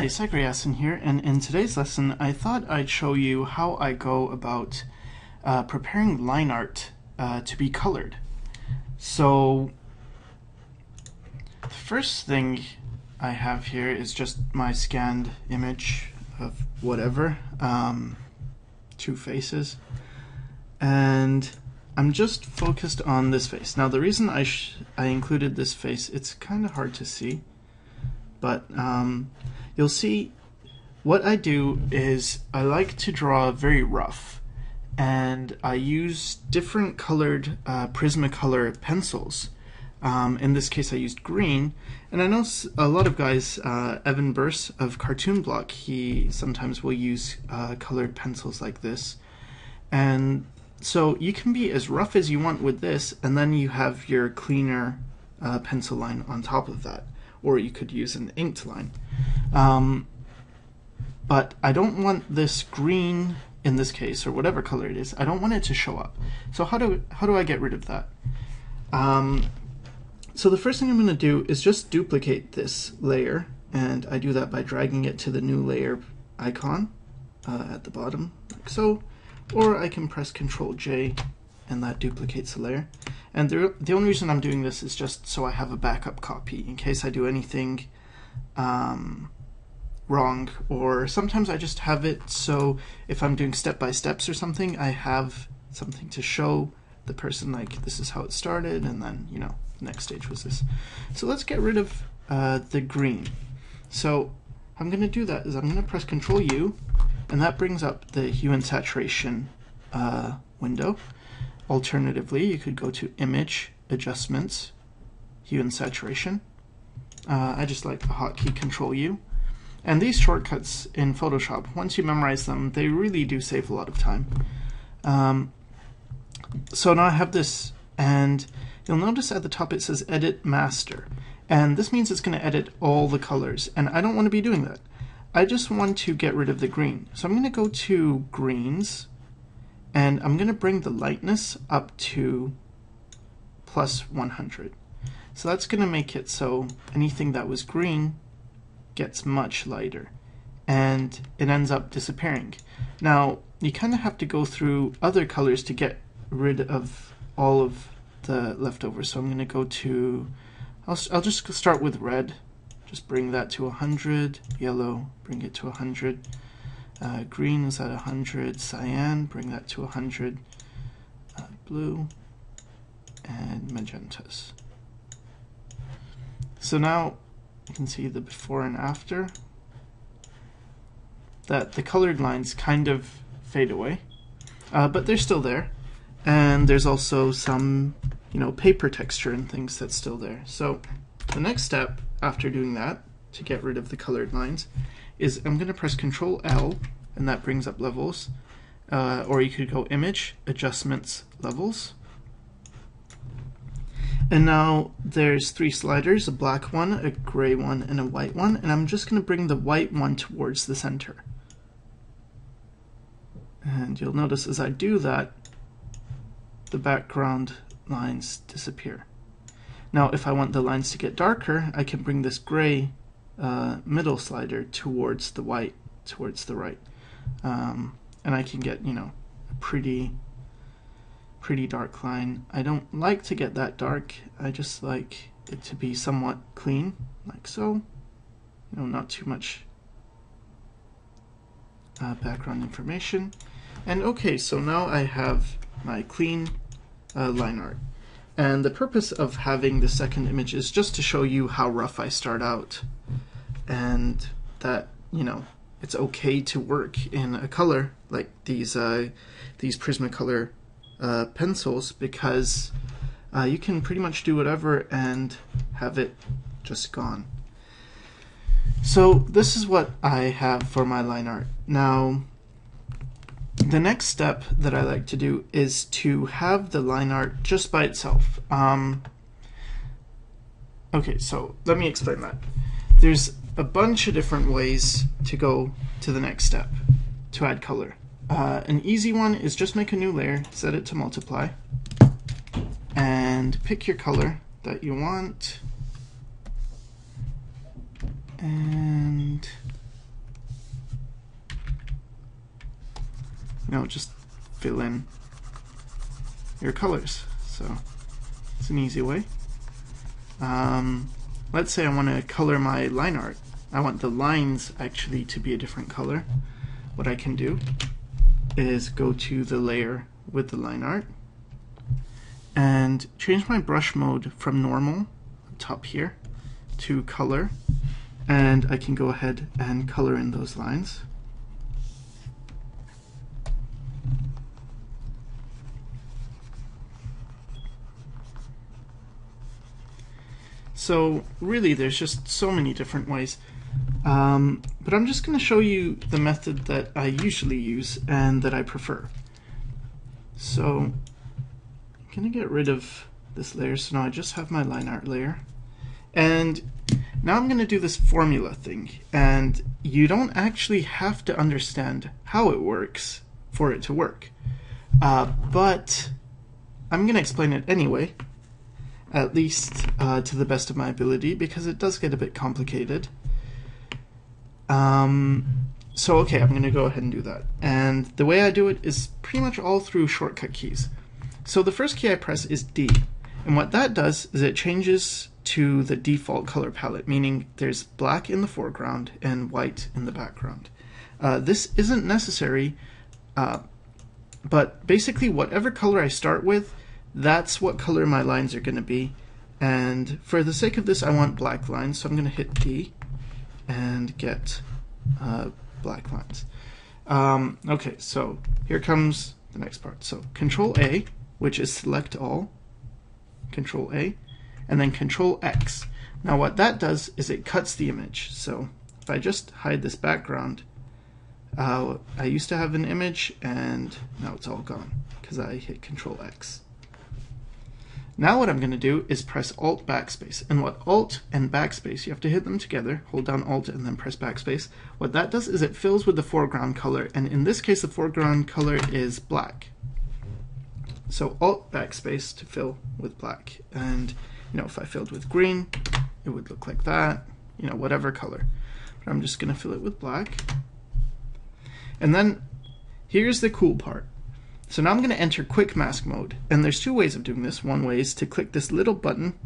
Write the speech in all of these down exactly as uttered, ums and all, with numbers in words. Hi, Sycra here, and in today's lesson I thought I'd show you how I go about uh, preparing line art uh, to be colored. So the first thing I have here is just my scanned image of whatever, um, two faces, and I'm just focused on this face. Now the reason I, sh I included this face, it's kind of hard to see, but um, you'll see what I do is I like to draw very rough, and I use different colored uh, Prismacolor pencils. Um, in this case I used green, and I know a lot of guys, uh, Evan Burse of Cartoon Block, he sometimes will use uh, colored pencils like this. And so you can be as rough as you want with this, and then you have your cleaner uh, pencil line on top of that. Or you could use an inked line. Um, but I don't want this green, in this case, or whatever color it is, I don't want it to show up. So how do, how do I get rid of that? Um, so the first thing I'm going to do is just duplicate this layer, and I do that by dragging it to the new layer icon uh, at the bottom, like so, or I can press control J, and that duplicates the layer. And the, the only reason I'm doing this is just so I have a backup copy in case I do anything um, wrong, or sometimes I just have it so if I'm doing step by steps or something, I have something to show the person, like, this is how it started, and then, you know, the next stage was this. So let's get rid of uh, the green. So how I'm going to do that is I'm going to press control U, and that brings up the hue and saturation uh, window. Alternatively, you could go to Image, Adjustments, Hue and Saturation. Uh, I just like the hotkey control U. And these shortcuts in Photoshop, once you memorize them, they really do save a lot of time. Um, so now I have this, and you'll notice at the top it says Edit Master. And this means it's going to edit all the colors, and I don't want to be doing that. I just want to get rid of the green. So I'm going to go to Greens, and I'm going to bring the lightness up to plus one hundred. So that's going to make it so anything that was green gets much lighter, and it ends up disappearing. Now, you kind of have to go through other colors to get rid of all of the leftovers. So I'm going to go to, I'll, I'll just start with red, just bring that to one hundred, yellow, bring it to one hundred. Uh, green is at one hundred, cyan, bring that to one hundred, uh, blue, and magentas. So now you can see the before and after, that the colored lines kind of fade away, uh, but they're still there, and there's also some, you know, paper texture and things that's still there. So the next step after doing that, to get rid of the colored lines, is I'm going to press control L, and that brings up levels, uh, or you could go Image, Adjustments, Levels. And now there's three sliders, a black one, a gray one, and a white one, and I'm just going to bring the white one towards the center. And you'll notice as I do that, the background lines disappear. Now if I want the lines to get darker, I can bring this gray Uh, middle slider towards the white, towards the right, um, and I can get, you know, a pretty pretty dark line. I don't like to get that dark, I just like it to be somewhat clean, like so, you know, not too much uh, background information. And okay, so now I have my clean uh, line art. And the purpose of having the second image is just to show you how rough I start out, and that, you know, it's okay to work in a color like these uh, these Prismacolor uh, pencils, because uh, you can pretty much do whatever and have it just gone. So this is what I have for my line art. Now the next step that I like to do is to have the line art just by itself. Um, okay, so let me explain that. There's a bunch of different ways to go to the next step to add color. Uh, an easy one is just make a new layer, set it to multiply, and pick your color that you want, and No, just fill in your colors. So it's an easy way. Um, let's say I want to color my line art. I want the lines actually to be a different color. What I can do is go to the layer with the line art and change my brush mode from normal top here to color, and I can go ahead and color in those lines. So really there's just so many different ways, um, but I'm just going to show you the method that I usually use and that I prefer. So I'm going to get rid of this layer, so now I just have my line art layer. And now I'm going to do this formula thing, and you don't actually have to understand how it works for it to work, uh, but I'm going to explain it anyway, at least uh, to the best of my ability, because it does get a bit complicated. Um, so okay, I'm going to go ahead and do that, and the way I do it is pretty much all through shortcut keys. So the first key I press is D, and what that does is it changes to the default color palette, meaning there's black in the foreground and white in the background. Uh, this isn't necessary, uh, but basically whatever color I start with, that's what color my lines are going to be. And for the sake of this, I want black lines, so I'm going to hit D and get uh, black lines. Um, okay, so here comes the next part. So Control A, which is select all, Control A, and then Control X. Now what that does is it cuts the image. So if I just hide this background, uh, I used to have an image and now it's all gone because I hit Control X. Now what I'm gonna do is press Alt Backspace, and what Alt and Backspace, you have to hit them together, hold down Alt and then press Backspace. What that does is it fills with the foreground color, and in this case the foreground color is black. So Alt Backspace to fill with black, and you know, if I filled with green, it would look like that, you know, whatever color. But I'm just going to fill it with black. And then here's the cool part. So now I'm going to enter quick mask mode. And there's two ways of doing this. One way is to click this little button,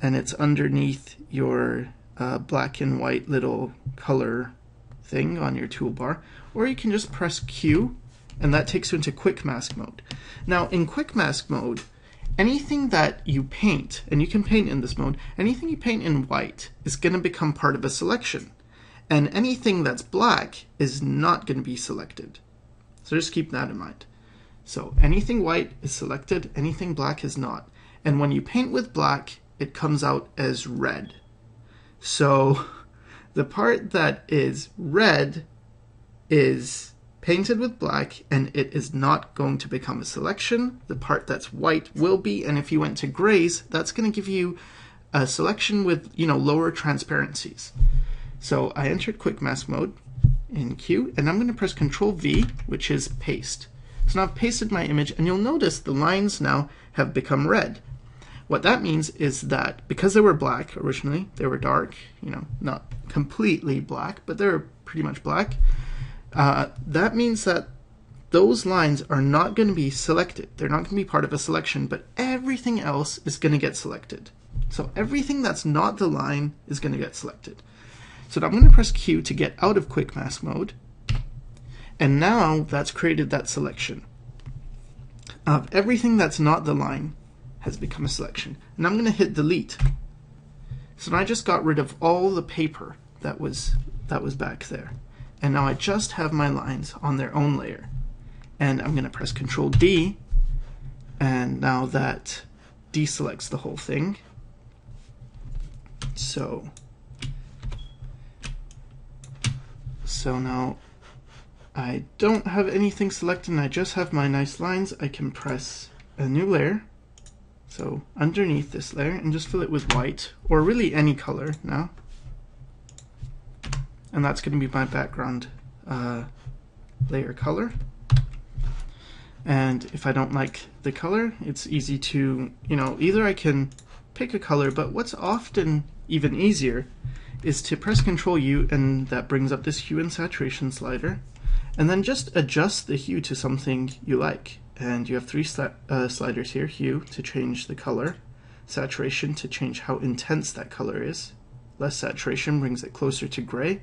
and it's underneath your uh, black and white little color thing on your toolbar. Or you can just press Q, and that takes you into quick mask mode. Now in quick mask mode, anything that you paint, and you can paint in this mode, anything you paint in white is going to become part of a selection. And anything that's black is not going to be selected. So just keep that in mind. So anything white is selected, anything black is not. And when you paint with black, it comes out as red. So the part that is red is painted with black, and it is not going to become a selection. The part that's white will be, and if you went to grays, that's going to give you a selection with, you know, lower transparencies. So I entered quick mask mode in Q, and I'm going to press Control V, which is paste. So now I've pasted my image, and you'll notice the lines now have become red. What that means is that because they were black originally, they were dark, you know, not completely black, but they were pretty much black. Uh, that means that those lines are not going to be selected. They're not going to be part of a selection, but everything else is going to get selected. So everything that's not the line is going to get selected. So now I'm going to press Q to get out of quick mask mode. And now that's created that selection. Of everything that's not the line has become a selection. And I'm going to hit delete. So now I just got rid of all the paper that was, that was back there. And now I just have my lines on their own layer. And I'm going to press Control D, and now that deselects the whole thing. So, so now I don't have anything selected, and I just have my nice lines. I can press a new layer, so underneath this layer, and just fill it with white, or really any color now. And that's going to be my background uh, layer color. And if I don't like the color, it's easy to, you know, either I can pick a color, but what's often even easier is to press Control U, and that brings up this hue and saturation slider. and then just adjust the hue to something you like. And you have three sli uh, sliders here: hue to change the color, saturation to change how intense that color is. Less saturation brings it closer to gray,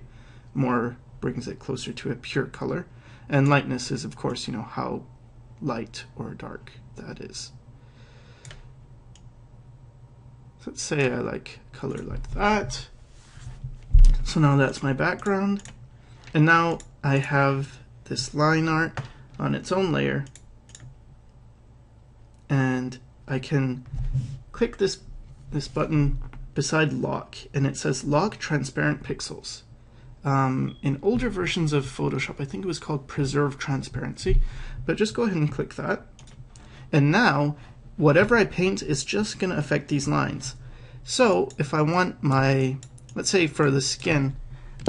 more brings it closer to a pure color, and lightness is, of course, you know, how light or dark that is. So let's say I like color like that. So now that's my background, and now I have this line art on its own layer, and I can click this this button beside lock, and it says lock transparent pixels. Um, in older versions of Photoshop, I think it was called preserve transparency, but just go ahead and click that. And now whatever I paint is just going to affect these lines. So if I want my, let's say for the skin,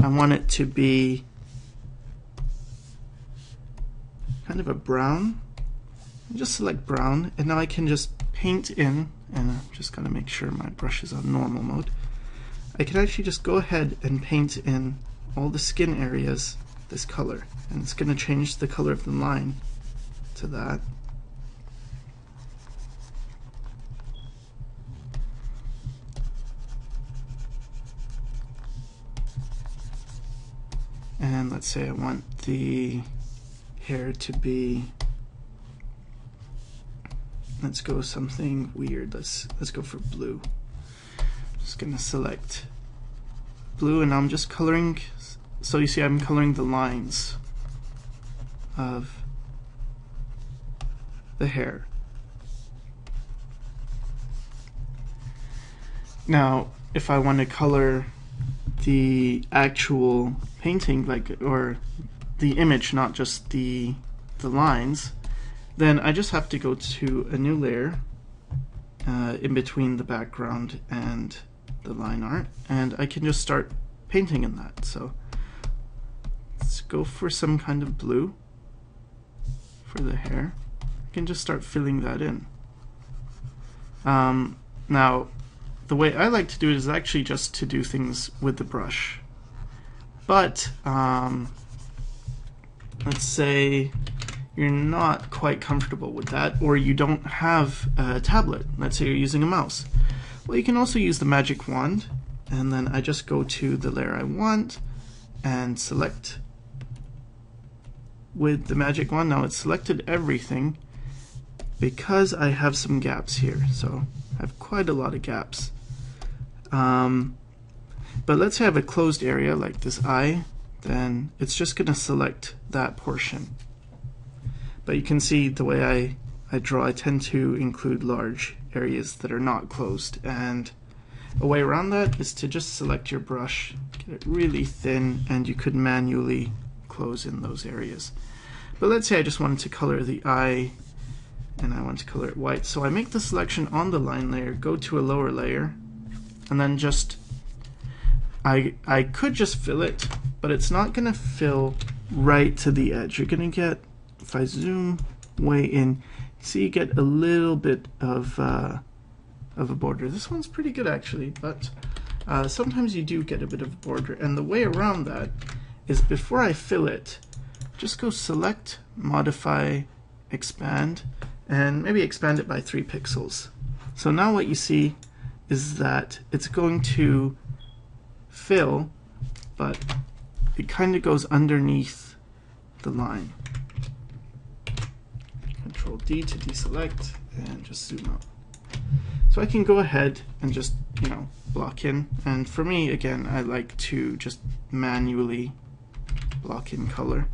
I want it to be kind of a brown. Just select brown, and now I can just paint in, and I'm just going to make sure my brush is on normal mode. I can actually just go ahead and paint in all the skin areas this color, and it's going to change the color of the line to that. And let's say I want the hair to be, let's go something weird, let's let's go for blue. Just gonna select blue, and I'm just coloring, so you see I'm coloring the lines of the hair. Now if I want to color the actual painting, like, or the image, not just the the lines, then I just have to go to a new layer uh, in between the background and the line art, and I can just start painting in that. So let's go for some kind of blue for the hair. I can just start filling that in. Um, now the way I like to do it is actually just to do things with the brush, but um, let's say you're not quite comfortable with that, or you don't have a tablet. Let's say you're using a mouse. Well, you can also use the magic wand, and then I just go to the layer I want and select with the magic wand. Now it's selected everything because I have some gaps here. So I have quite a lot of gaps. Um, but let's say I have a closed area like this eye, then it's just going to select that portion. But you can see the way I, I draw, I tend to include large areas that are not closed. And a way around that is to just select your brush, get it really thin, and you could manually close in those areas. But let's say I just wanted to color the eye, and I want to color it white. So I make the selection on the line layer, go to a lower layer, and then just, I, I could just fill it, but it's not going to fill right to the edge. You're going to get, if I zoom way in, see you get a little bit of uh, of a border. This one's pretty good actually, but uh, sometimes you do get a bit of a border. And the way around that is, before I fill it, just go select, modify, expand, and maybe expand it by three pixels. So now what you see is that it's going to fill, but it kind of goes underneath the line. Control D to deselect and just zoom out. So I can go ahead and just, you know, block in. And for me, again, I like to just manually block in color.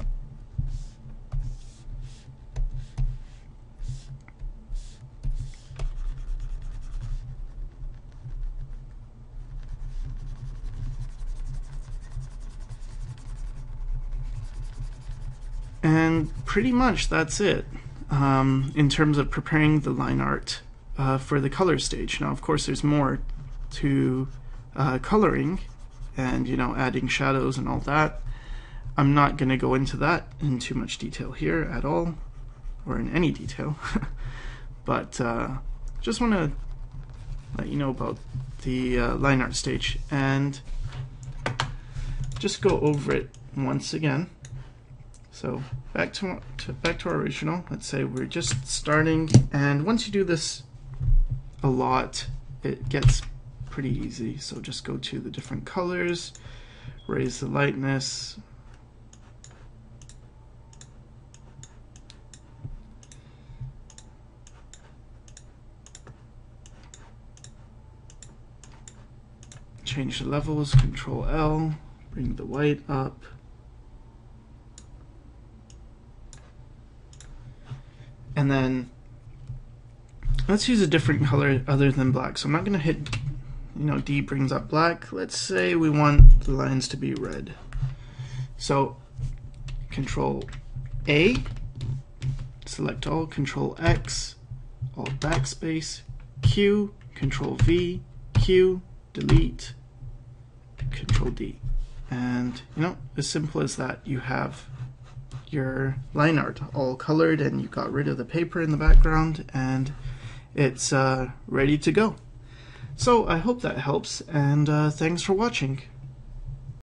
And pretty much that's it. Um, in terms of preparing the line art uh, for the color stage. Now, of course, there's more to uh, coloring and, you know, adding shadows and all that. I'm not going to go into that in too much detail here at all, or in any detail, but uh, just want to let you know about the uh, line art stage and just go over it once again. So back to, to back to our original. Let's say we're just starting, and once you do this a lot, it gets pretty easy. So just go to the different colors, raise the lightness, change the levels, Control L, bring the white up, and then let's use a different color other than black. So I'm not going to hit, you know, D brings up black. Let's say we want the lines to be red. So Control A, select all, Control X, Alt backspace, Q, Control V, Q, delete, Control D, and you know, as simple as that, you have your line art all colored, and you got rid of the paper in the background, and it's uh, ready to go. So I hope that helps, and uh, thanks for watching.